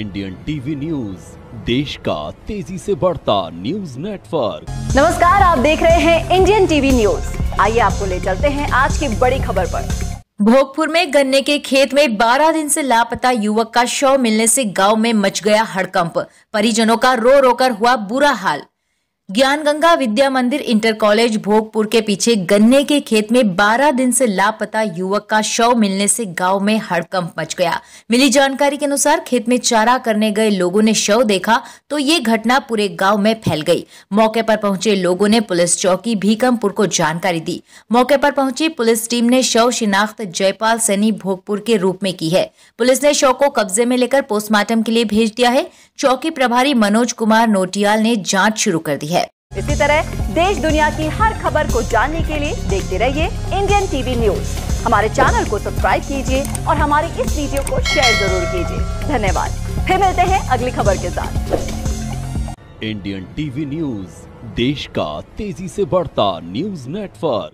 Indian TV news, देश का तेजी से बढ़ता न्यूज नेटवर्क। नमस्कार, आप देख रहे हैं इंडियन टीवी न्यूज। आइए आपको ले चलते हैं आज की बड़ी खबर पर। भोगपुर में गन्ने के खेत में 12 दिन से लापता युवक का शव मिलने से गांव में मच गया हड़कंप। परिजनों का रो रोकर हुआ बुरा हाल। ज्ञान गंगा विद्या मंदिर इंटर कॉलेज भोगपुर के पीछे गन्ने के खेत में 12 दिन से लापता युवक का शव मिलने से गांव में हड़कंप मच गया। मिली जानकारी के अनुसार खेत में चारा करने गए लोगों ने शव देखा तो ये घटना पूरे गांव में फैल गई। मौके पर पहुंचे लोगों ने पुलिस चौकी भीकमपुर को जानकारी दी। मौके पर पहुंची पुलिस टीम ने शव शिनाख्त जयपाल सैनी भोगपुर के रूप में की है। पुलिस ने शव को कब्जे में लेकर पोस्टमार्टम के लिए भेज दिया है। चौकी प्रभारी मनोज कुमार नोटियाल ने जाँच शुरू कर दी है। इसी तरह देश दुनिया की हर खबर को जानने के लिए देखते रहिए इंडियन टीवी न्यूज। हमारे चैनल को सब्सक्राइब कीजिए और हमारे इस वीडियो को शेयर जरूर कीजिए। धन्यवाद। फिर मिलते हैं अगली खबर के साथ। इंडियन टीवी न्यूज, देश का तेजी से बढ़ता न्यूज नेटवर्क।